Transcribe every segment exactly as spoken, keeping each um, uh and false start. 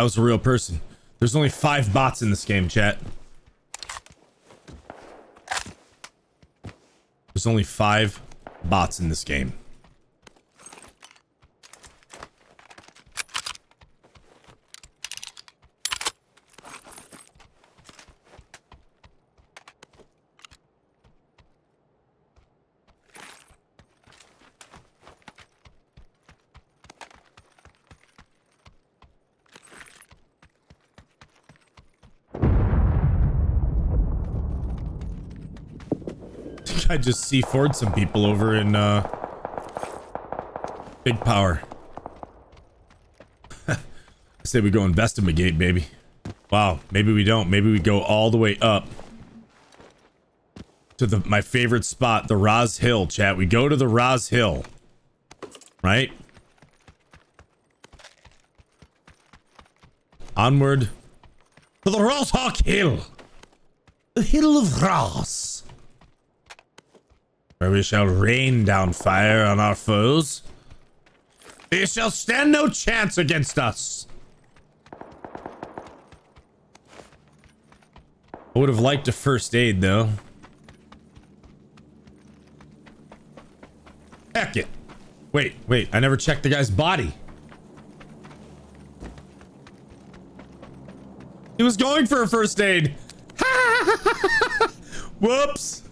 That was a real person. There's only five bots in this game, chat. There's only five bots in this game. I just C four'd some people over in uh, Big Power. I say we go investigate, baby. Wow, maybe we don't. Maybe we go all the way up to the my favorite spot, the Roz Hill, chat. We go to the Roz Hill, right? Onward to the Roshawk Hill, the Hill of Roz, where we shall rain down fire on our foes. They shall stand no chance against us. I would have liked a first aid, though. Heck it. Wait, wait, I never checked the guy's body. He was going for a first aid. Whoops.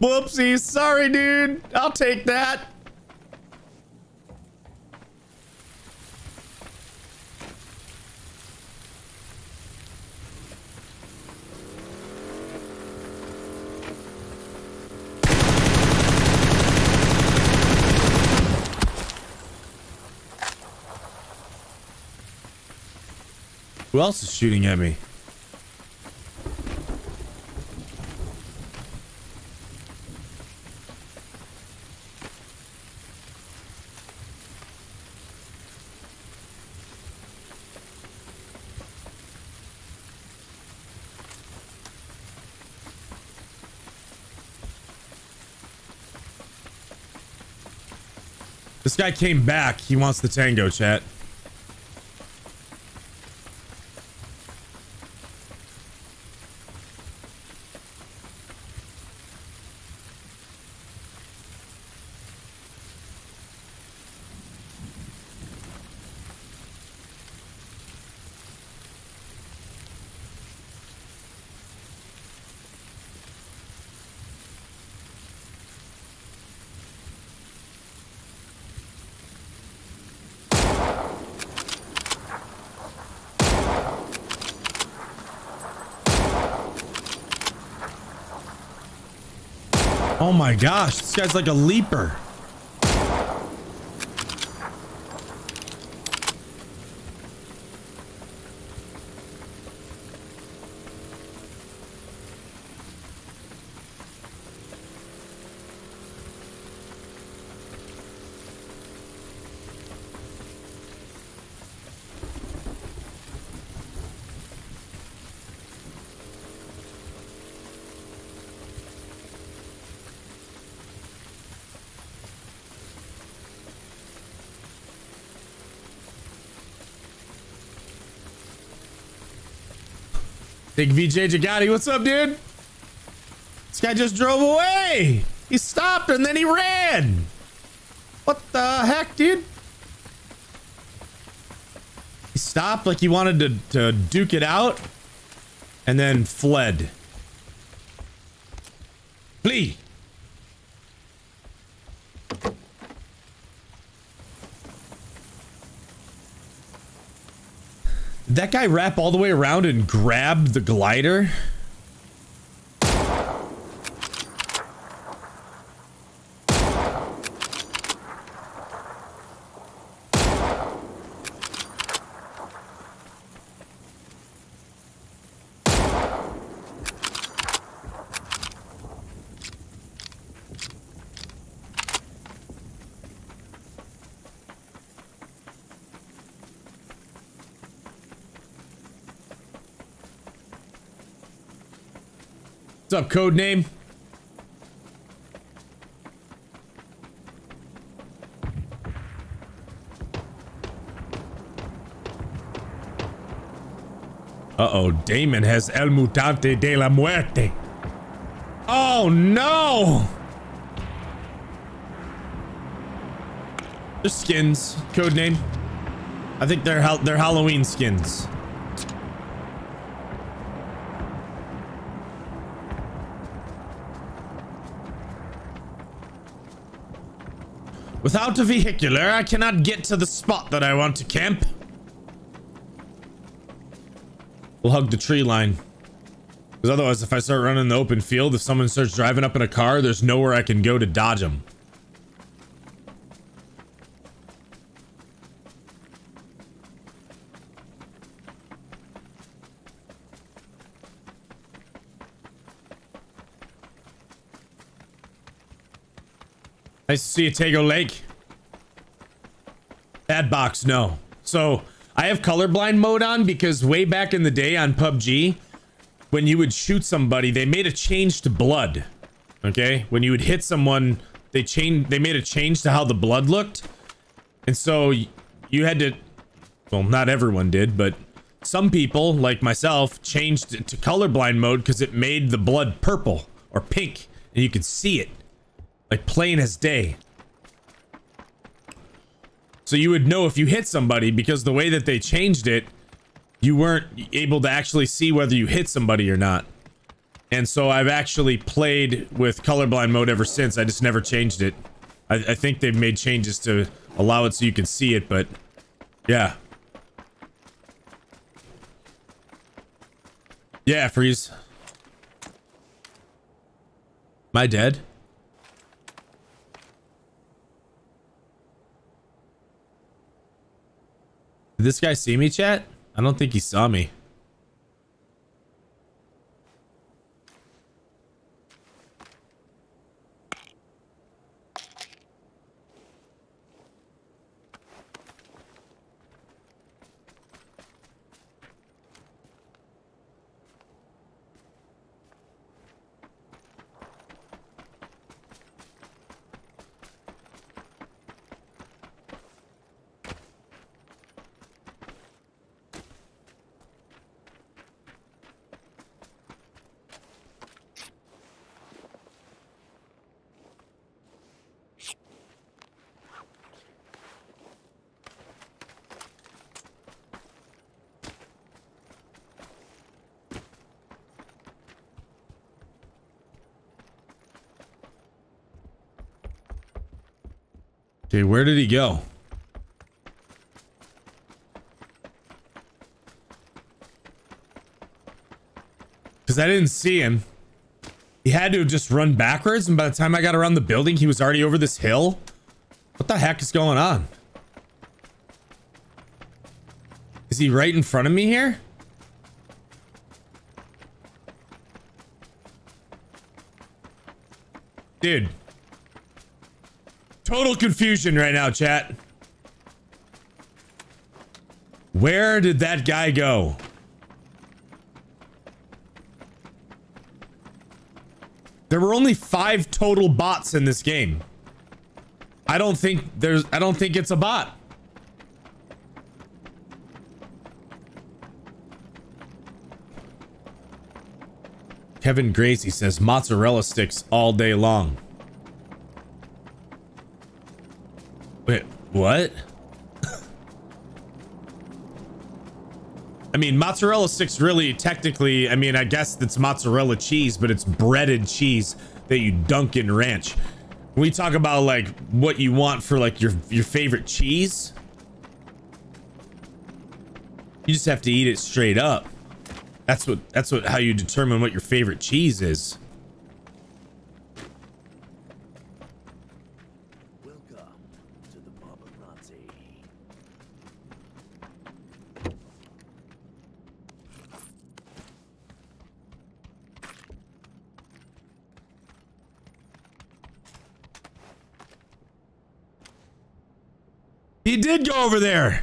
Whoopsies, sorry, dude. I'll take that. Who else is shooting at me? This guy came back. He wants the tango, chat. Oh my gosh, this guy's like a leaper. Big V J Jagati, what's up, dude? This guy just drove away. He stopped and then he ran. What the heck, dude? He stopped like he wanted to, to duke it out and then fled. Flee. That guy wrap all the way around and grab the glider? What's up, Codename? Uh-oh, Damon has El Mutante de la Muerte. Oh, no! They're skins. Codename. I think they're, ha they're Halloween skins. Without a vehicular, I cannot get to the spot that I want to camp. We'll hug the tree line. Because otherwise, if I start running in the open field, if someone starts driving up in a car, there's nowhere I can go to dodge them. Nice to see you, Tago Lake. Bad box, no. So, I have colorblind mode on because way back in the day on P U B G, when you would shoot somebody, they made a change to blood. Okay? When you would hit someone, they changed, they made a change to how the blood looked. And so, you had to... Well, not everyone did, but some people, like myself, changed it to colorblind mode because it made the blood purple or pink. And you could see it. Like, plain as day. So you would know if you hit somebody, because the way that they changed it, you weren't able to actually see whether you hit somebody or not. And so I've actually played with colorblind mode ever since. I just never changed it. I, I think they've made changes to allow it so you can see it, but... Yeah. Yeah, freeze. Am I dead? Did this guy see me, chat? I don't think he saw me. Okay, where did he go? Because I didn't see him. He had to have just run backwards, and by the time I got around the building, he was already over this hill. What the heck is going on? Is he right in front of me here? Dude. Total confusion right now, chat. Where did that guy go? There were only five total bots in this game. I don't think there's... I don't think it's a bot. Kevin Gracie says mozzarella sticks all day long. Wait, what? I mean, mozzarella sticks really technically, I mean, I guess it's mozzarella cheese, but it's breaded cheese that you dunk in ranch. We talk about like what you want for like your, your favorite cheese. You just have to eat it straight up. That's what, that's what, how you determine what your favorite cheese is. He did go over there.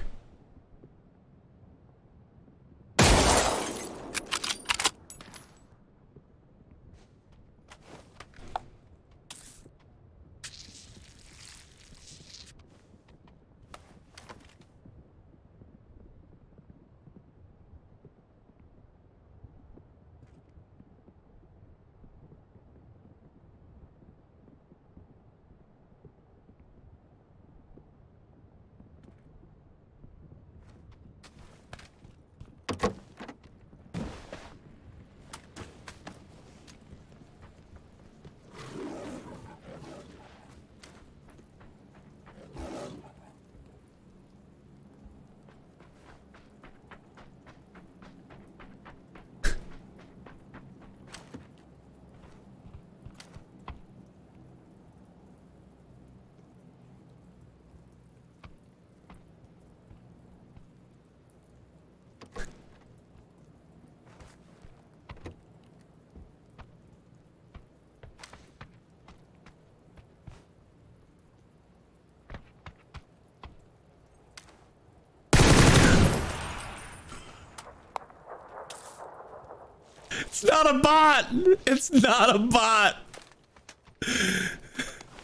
It's not a bot. It's not a bot.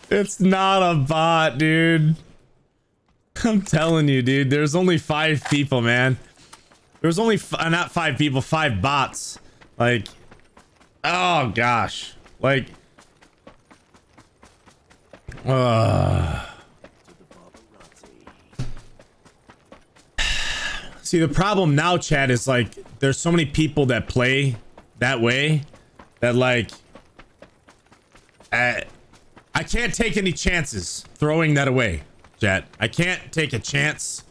It's not a bot, dude. I'm telling you, dude. There's only five people, man. There's only f not five people, five bots. Like, oh gosh, like, uh. See, the problem now, Chad, is like there's so many people that play that way that like I, I can't take any chances throwing that away, Chad. I can't take a chance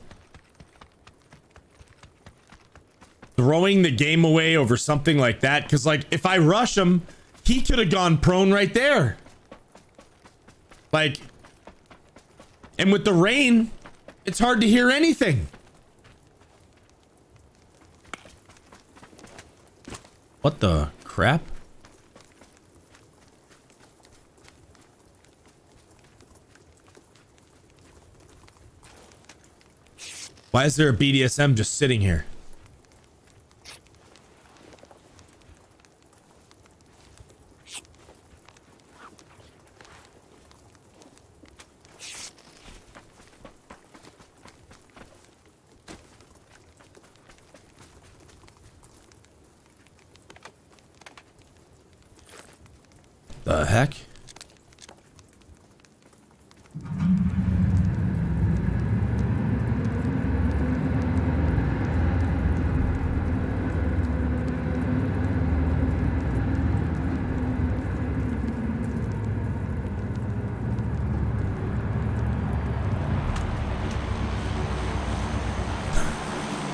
throwing the game away over something like that, because like if I rush him, he could have gone prone right there. Like, and with the rain, it's hard to hear anything. What the crap? Why is there a B D S M just sitting here? The heck?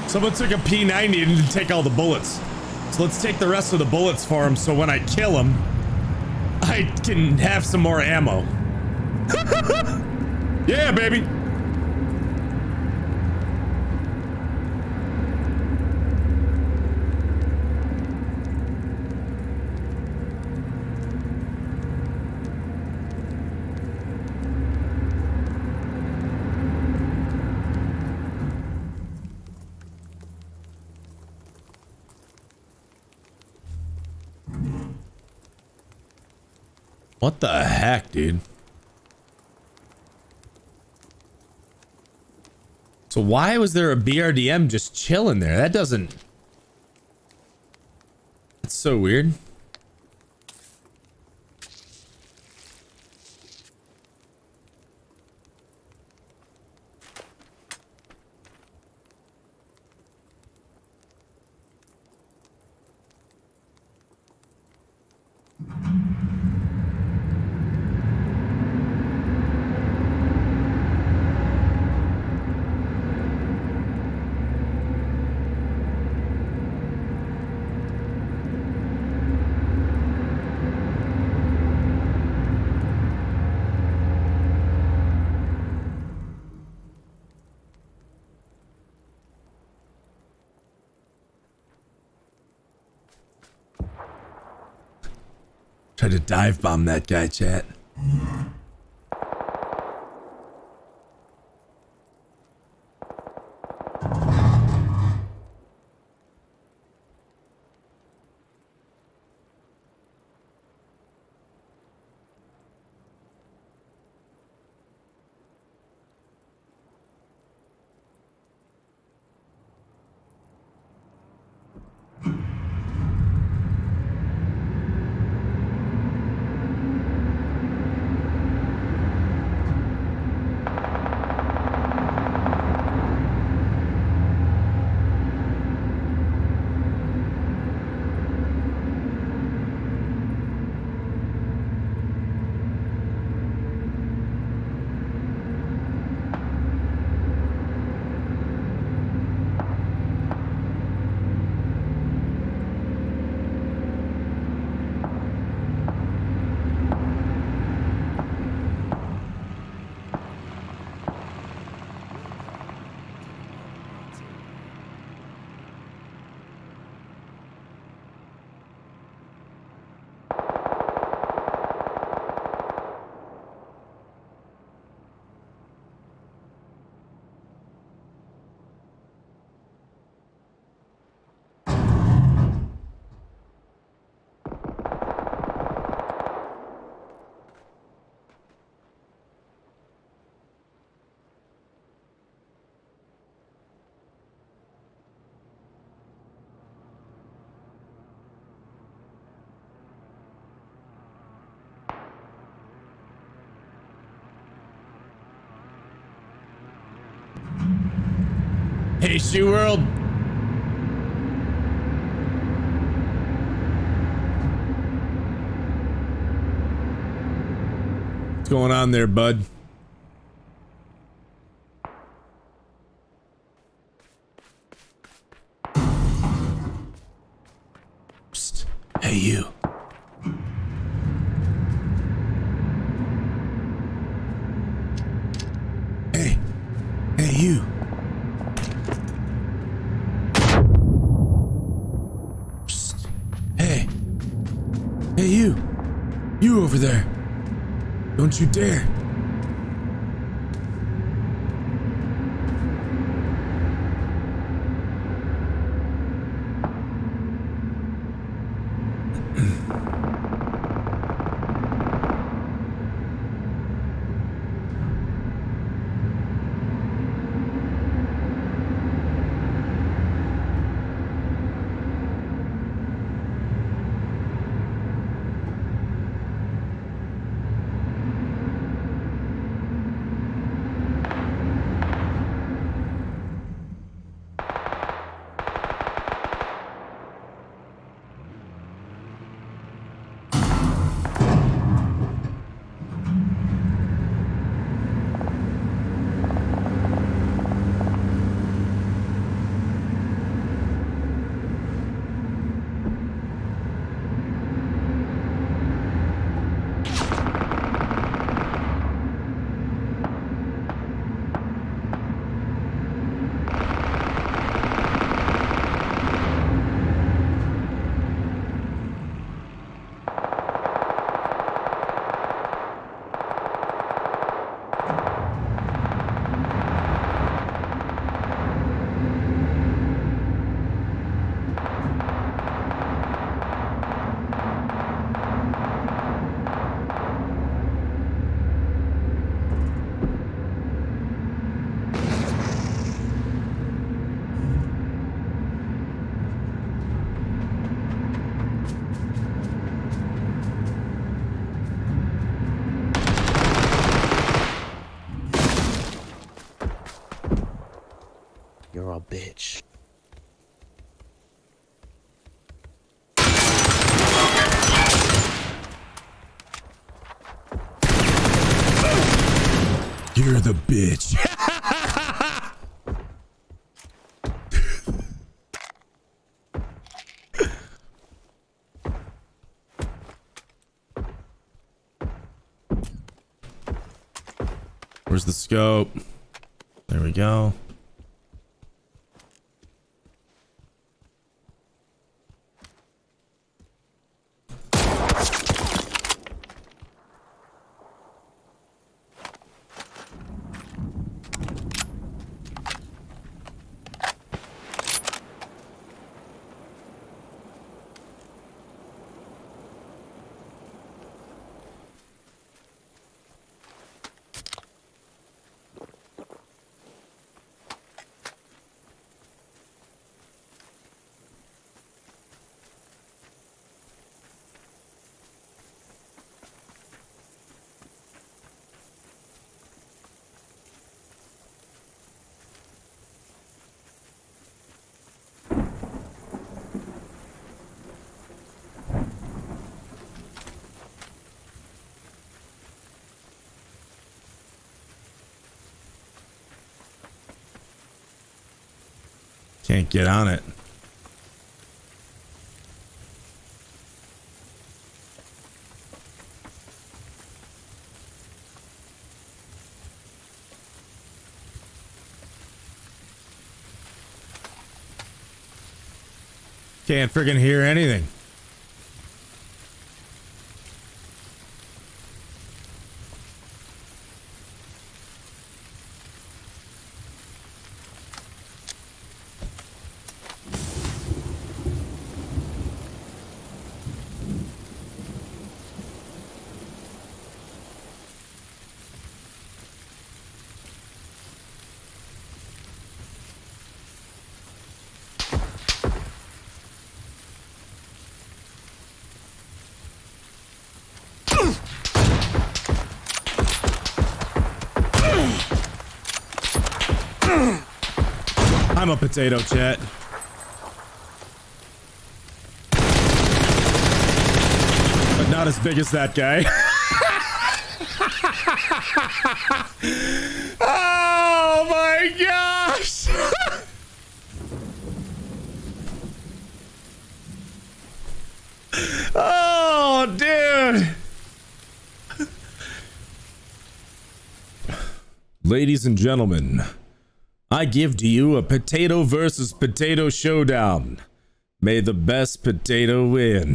Someone took a P ninety and didn't take all the bullets. So let's take the rest of the bullets for him, so when I kill him, I can have some more ammo. Yeah, baby. What the heck, dude? So why was there a B R D M just chilling there? That doesn't... That's so weird. Try to dive bomb that guy, chat. Hey, Sea World. What's going on there, bud? Psst. Hey, you. Hey. Hey, you. Psst. Hey. Hey, you. You over there. Don't you dare. You're the bitch. Where's the scope? There we go. Can't get on it. Can't friggin' hear anything. I'm a potato jet. But not as big as that guy. Oh my gosh! Oh, dude! Ladies and gentlemen, I give to you a potato versus potato showdown. May the best potato win.